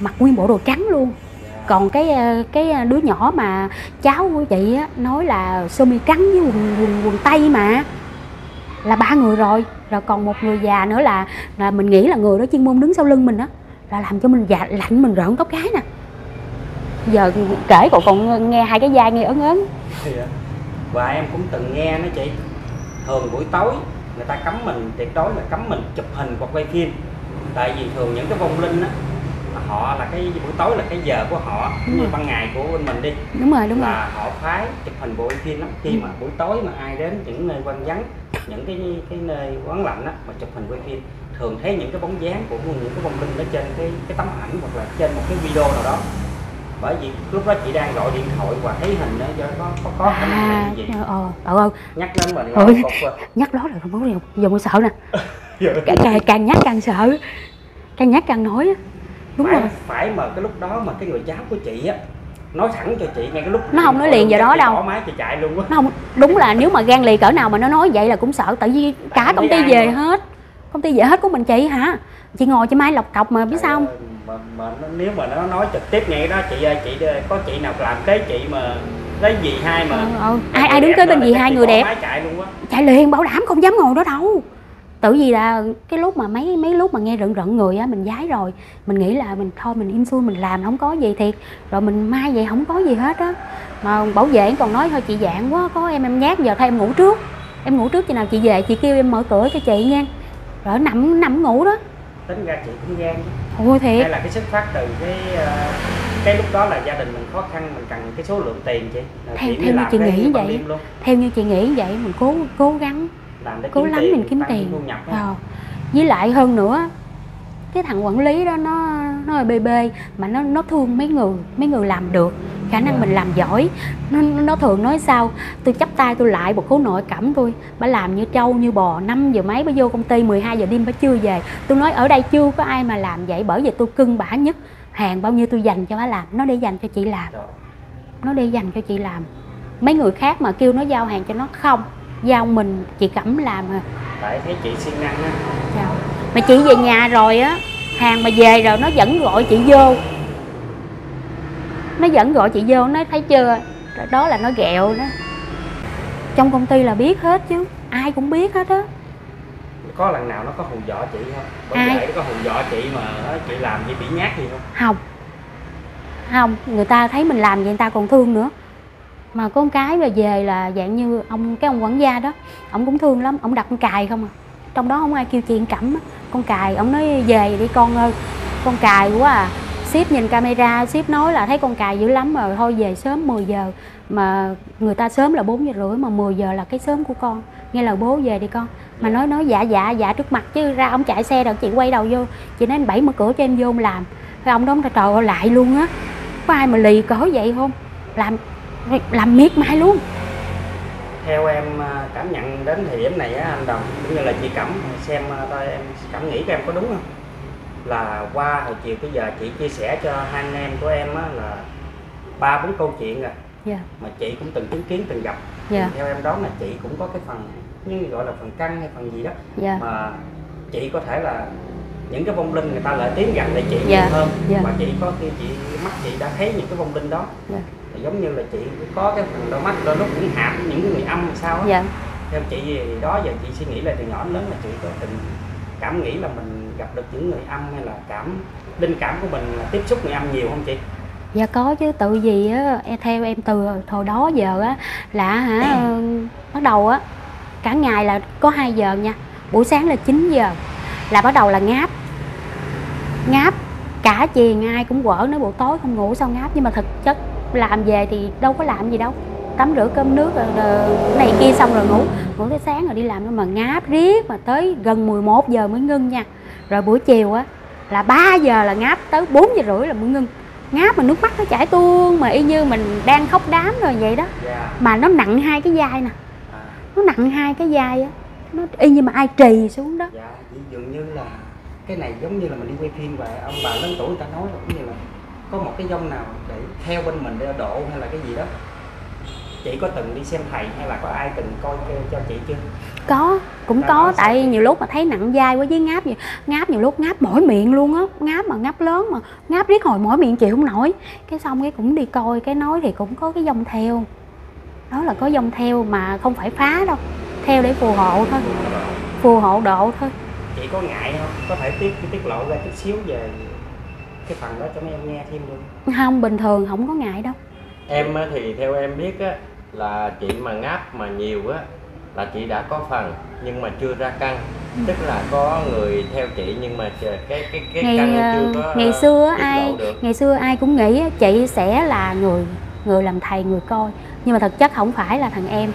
mặc nguyên bộ đồ trắng luôn. Yeah. Còn cái cái đứa nhỏ mà cháu của chị á, nói là sơ mi trắng với quần quần quần tây, mà là ba người rồi. Rồi còn một người già nữa là là mình nghĩ là người đó chuyên môn đứng sau lưng mình á, là làm cho mình dạ lạnh, mình rợn tóc gái nè. Giờ kể cậu còn nghe hai cái vai nghe ớn ớn. Và em cũng từng nghe nó chị, thường buổi tối người ta cấm mình, tuyệt đối là cấm mình chụp hình hoặc quay phim. Tại vì thường những cái vong linh á, họ là cái buổi tối là cái giờ của họ, đúng như rồi. Ban ngày của mình đi. Đúng rồi, đúng là rồi. Là họ phái chụp hình bộ phim lắm. Khi mà buổi tối mà ai đến những nơi quanh vắng, những cái cái nơi quán lạnh á, mà chụp hình quay phim, thường thấy những cái bóng dáng của những cái vong linh ở trên cái cái tấm ảnh hoặc là trên một cái video nào đó. Bởi vì lúc đó chị đang gọi điện thoại và thấy hình đó, do có có có cái à, gì vậy? Ờ, ờ, nhắc đến mình là ừ, cột. Nhắc đó là không muốn gì, giờ mới sợ nè. càng, càng nhắc càng sợ, càng nhắc càng nói á. Đúng phải, rồi. Phải mà cái lúc đó mà cái người cháu của chị á, nói thẳng cho chị ngay cái lúc nó không nói liền giờ đó đâu. Bỏ máy chị chạy luôn á. Nó không, đúng là nếu mà gan lì cỡ nào mà nó nói vậy là cũng sợ, tại vì cả tại công ty về mà. Hết, công ty về hết của mình chị hả? Chị ngồi chị mai lọc cọc mà biết sao không? Mà, mà nó, nếu mà nó nói trực tiếp nghe đó chị ơi, chị có chị nào làm cái chị mà lấy dì hai mà ừ, ừ. ai ai đứng kế bên dì hai người đẹp chạy, luôn chạy liền, bảo đảm không dám ngồi đó đâu. Tự vì là cái lúc mà mấy mấy lúc mà nghe rợn rợn người á, mình giái rồi. Mình nghĩ là mình thôi mình im xuôi mình làm không có gì thiệt. Rồi mình mai vậy không có gì hết á. Mà bảo vệ còn nói thôi chị dạng quá, có em em nhát, giờ thôi em ngủ trước. Em ngủ trước, khi nào chị về chị kêu em mở cửa cho chị nha. Rồi nằm nằm ngủ đó. Tính ra chị cũng gian. Ôi thiệt. Hay là cái xuất phát từ cái cái lúc đó là gia đình mình khó khăn, mình cần cái số lượng tiền chị. Theo, theo như chị nghĩ vậy. Theo như chị nghĩ vậy mình cố cố gắng. Làm để cố lắm tiền, mình kiếm tiền thu nhập à. Với lại hơn nữa cái thằng quản lý đó nó nó là bê bê mà nó nó thương mấy người mấy người làm được, khả năng mình làm giỏi. Nó, nó thường nói sao tôi chắp tay tôi lại một khối nội Cẩm tôi, bà làm như trâu như bò, năm giờ mấy bà vô công ty, mười hai giờ đêm bà chưa về. Tôi nói ở đây chưa có ai mà làm vậy, bởi vì tôi cưng bả nhất, hàng bao nhiêu tôi dành cho bà làm, nó để dành cho chị làm, nó để dành cho chị làm. Mấy người khác mà kêu nó giao hàng cho nó không giao, mình chị Cẩm làm à. Tại thấy chị siêng năng á. Mà chị về nhà rồi á, hàng mà về rồi nó vẫn gọi chị vô. Nó vẫn gọi chị vô, nó thấy chưa, đó là nó ghẹo đó. Trong công ty là biết hết chứ, ai cũng biết hết á. Có lần nào nó có hù dọa chị không? Bởi ai? Vậy nó có hù dọa chị mà chị làm gì bị nhát gì không? Không. Không, người ta thấy mình làm vậy người ta còn thương nữa. Mà có một cái mà về là dạng như ông cái ông quản gia đó, ông cũng thương lắm, ông đặt con cài không à. Trong đó không ai kêu chuyện Cẩm á, con cài, ông nói về đi con ơi, con cài quá à. Sếp nhìn camera, sếp nói là thấy con cài dữ lắm rồi, thôi về sớm mười giờ. Mà người ta sớm là bốn giờ rưỡi, mà mười giờ là cái sớm của con. Nghe là bố về đi con. Mà nói nói dạ dạ dạ trước mặt chứ ra ông chạy xe rồi chị quay đầu vô. Chị nói anh Bảy mở cửa cho em vô ông làm. Rồi ông đó ông trời ơi lại luôn á. Có ai mà lì cỡ vậy không? Làm... làm miết mai luôn. Theo em cảm nhận đến thời điểm này á anh Đồng cũng như là chị Cẩm, xem coi em Cẩm nghĩ em có đúng không, là qua hồi chiều bây giờ chị chia sẻ cho hai anh em của em á là ba bốn câu chuyện rồi yeah. Mà chị cũng từng chứng kiến từng gặp yeah. Theo em đó là chị cũng có cái phần như gọi là phần căng hay phần gì đó yeah. Mà chị có thể là những cái vong linh người ta lại tiến gần lại chị yeah. nhiều hơn yeah. Mà chị có khi chị mắt chị đã thấy những cái vong linh đó yeah. Giống như là chị có cái phần đôi mắt đôi lúc cũng hạp những người âm sao á dạ. Theo chị gì đó giờ chị suy nghĩ là từ nhỏ đến lớn là chị có tình cảm nghĩ là mình gặp được những người âm, hay là cảm linh cảm của mình là tiếp xúc người âm nhiều không chị? Dạ có chứ, tự vì á theo em từ hồi đó giờ á là hả bắt đầu á cả ngày là có hai giờ nha, buổi sáng là chín giờ là bắt đầu là ngáp ngáp cả chiền, ai cũng quở nói buổi tối không ngủ sao ngáp, nhưng mà thực chất làm về thì đâu có làm gì đâu, tắm rửa cơm nước này kia xong rồi ngủ ngủ tới sáng rồi đi làm nữa, mà ngáp riết mà tới gần mười một giờ mới ngưng nha. Rồi buổi chiều á là ba giờ là ngáp tới bốn giờ rưỡi là mới ngưng ngáp, mà nước mắt nó chảy tuôn mà y như mình đang khóc đám rồi vậy đó yeah. Mà nó nặng hai cái vai nè, nó nặng hai cái vai á, nó y như mà ai trì xuống đó dạ yeah. Dường như là cái này giống như là mình đi quay phim về ông bà lớn tuổi người ta nói là cũng như là có một cái dông nào để theo bên mình để độ hay là cái gì đó. Chị có từng đi xem thầy hay là có ai từng coi cho chị chưa? Có, cũng đã có, tại chị. Nhiều lúc mà thấy nặng vai quá với ngáp gì, ngáp nhiều lúc ngáp mỏi miệng luôn á, ngáp mà ngáp lớn mà ngáp riết hồi mỏi miệng chịu không nổi. Cái xong cái cũng đi coi, cái nói thì cũng có cái dông theo. Đó là có dông theo mà không phải phá đâu, theo để phù hộ thôi. Phù hộ độ thôi. Chị có ngại không? Có thể tiết tiết lộ ra chút xíu về cái phần đó cho mấy em nghe thêm luôn. Không, bình thường không có ngại đâu. Em thì theo em biết á là chị mà ngáp mà nhiều á là chị đã có phần nhưng mà chưa ra căn, ừ. Tức là có người theo chị nhưng mà cái cái cái ngày, căn chưa có. Ngày xưa ai được. Ngày xưa ai cũng nghĩ chị sẽ là người người làm thầy người coi, nhưng mà thực chất không phải là thằng em.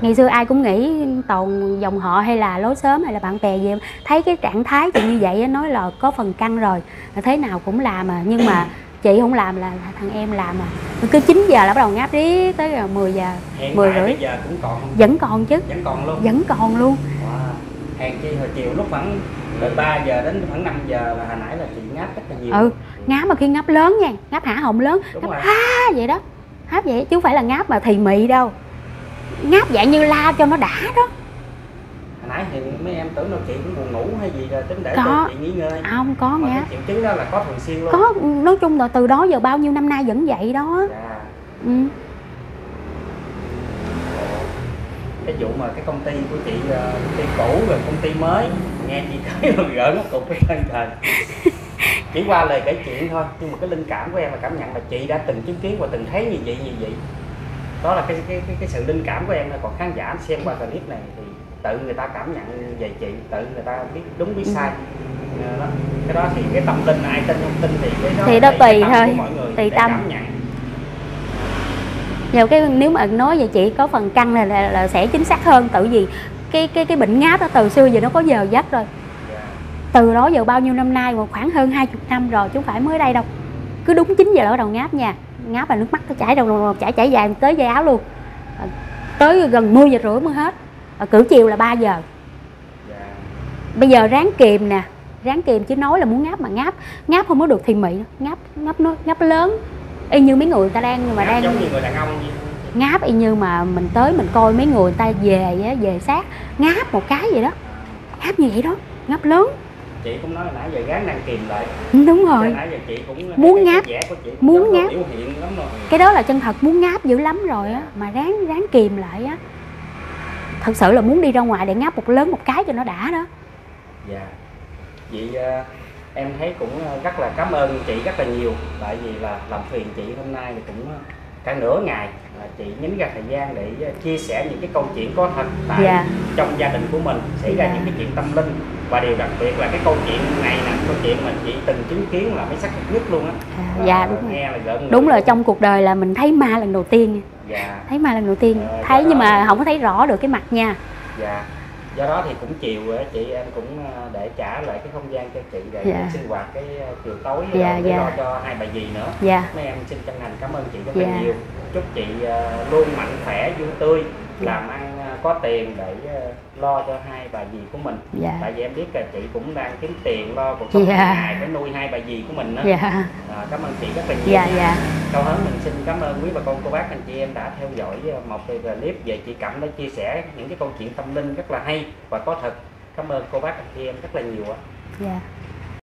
Ngày xưa ai cũng nghĩ toàn dòng họ hay là lối xóm hay là bạn bè gì em. Thấy cái trạng thái chị như vậy nói là có phần căng rồi, thế nào cũng làm à. Nhưng mà chị không làm là thằng em làm à. Cứ chín giờ là bắt đầu ngáp riết tới mười giờ, mười rưỡi. Bây giờ cũng còn. Vẫn còn chứ. Vẫn còn luôn. Vẫn còn luôn. Wow. Hàng chi hồi chiều lúc khoảng từ ba giờ đến khoảng năm giờ là hồi nãy là chị ngáp rất là nhiều. Ừ, ngáp mà khi ngáp lớn nha, ngáp hả họng lớn, đúng ngáp há vậy đó. Háp vậy chứ không phải là ngáp mà thì mị đâu. Ngáp dạng như la cho nó đã đó. Hồi nãy thì mấy em tưởng đâu chị cũng buồn ngủ hay gì rồi tính để có. Chị nghỉ ngơi. Không có mà ngáp. Triệu chứng đó là có thường xuyên luôn. Có, nói chung là từ đó giờ bao nhiêu năm nay vẫn vậy đó. Dạ. Ừ. cái vụ mà cái công ty của chị, công ty cũ rồi công ty mới, nghe chị thấy rồi gỡ nó cục lên trời. Chỉ qua lời kể chuyện thôi, nhưng mà cái linh cảm của em là cảm nhận là chị đã từng chứng kiến và từng thấy như vậy như vậy. Đó là cái cái cái, cái sự linh cảm của em. Còn khán giả xem qua clip này thì tự người ta cảm nhận về chị, tự người ta biết đúng biết sai. Đó. Cái đó thì cái tâm linh ai tin không tin thì cái đó thì đó tùy thôi, tùy tâm. Nhiều cái nếu mà nói về chị có phần căng này là, là sẽ chính xác hơn, tự vì cái cái cái bệnh ngáp đó từ xưa giờ nó có giờ giấc rồi. Yeah. Từ đó giờ bao nhiêu năm nay, mà khoảng hơn hai mươi năm rồi chứ không phải mới đây đâu. Cứ đúng chín giờ bắt đầu ngáp nha, ngáp là nước mắt nó chảy đầu chảy chảy dài tới dây áo luôn. À, tới gần mười giờ rưỡi mới hết. À, cử chiều là ba giờ. Yeah. Bây giờ ráng kìm nè, ráng kìm chứ nói là muốn ngáp mà ngáp, ngáp không có được thì mị, ngáp ngáp nó ngáp lớn. Y như mấy người ta đang mà ngáp đang giống như người đàn ông vậy. Ngáp y như mà mình tới mình coi mấy người ta về á, về sát ngáp một cái vậy đó, ngáp như vậy đó, ngáp lớn. Chị cũng nói là nãy giờ gán đang kìm lại. Đúng rồi. Nãy giờ chị cũng muốn ngáp, muốn ngáp. Cái đó là chân thật, muốn ngáp dữ lắm rồi á, mà ráng ráng kìm lại á. Thật sự là muốn đi ra ngoài để ngáp một lớn một cái cho nó đã đó. Dạ. Yeah. Vậy uh, em thấy cũng rất là cảm ơn chị rất là nhiều, tại vì là làm phiền chị hôm nay thì cũng cả nửa ngày là chị nhín ra thời gian để chia sẻ những cái câu chuyện có thật tại yeah. trong gia đình của mình xảy ra yeah. những cái chuyện tâm linh, và điều đặc biệt là cái câu chuyện này là câu chuyện mình chị từng chứng kiến là mới xác thực nhất luôn á. Dạ yeah, đúng nghe rồi. Là đúng rồi, trong cuộc đời là mình thấy ma lần đầu tiên. Yeah. Thấy ma lần đầu tiên, yeah, thấy nhưng đó. Mà không có thấy rõ được cái mặt nha. Yeah. Do đó thì cũng chiều chị em cũng để trả lại cái không gian cho chị để dạ. sinh hoạt cái chiều tối dạ, để dạ. lo cho hai bà dì nữa. Dạ. Mấy em xin chân thành cảm ơn chị rất dạ. là nhiều. Chúc chị luôn mạnh khỏe, vui tươi, dạ. làm ăn có tiền để lo cho hai bà dì của mình. Dạ. Tại vì em biết là chị cũng đang kiếm tiền lo cuộc sống dạ. ngày để nuôi hai bà dì của mình nữa. Dạ. À, cảm ơn chị rất là nhiều. Dạ, dạ. Cao hứng mình xin cảm ơn quý bà con cô bác anh chị em đã theo dõi một cái clip về chị Cẩm đã chia sẻ những cái câu chuyện tâm linh rất là hay và có thật. Cảm ơn cô bác anh chị em rất là nhiều ạ. Dạ.